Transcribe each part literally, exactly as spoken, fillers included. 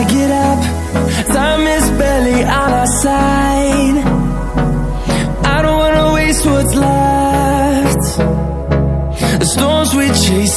I get up, time is barely on our side. I don't wanna waste what's left. The storms we chase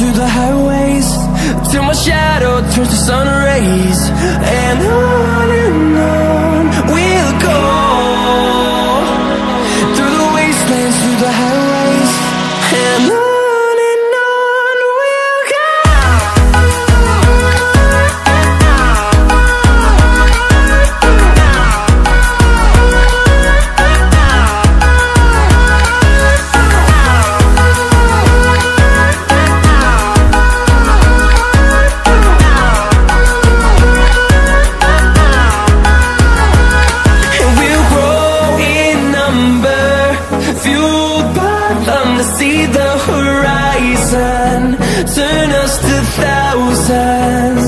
Through the highways, till my shadow turns to sun rays. And on and on we'll go, through the wastelands, through the highways, and on. See the horizon turn us to thousands.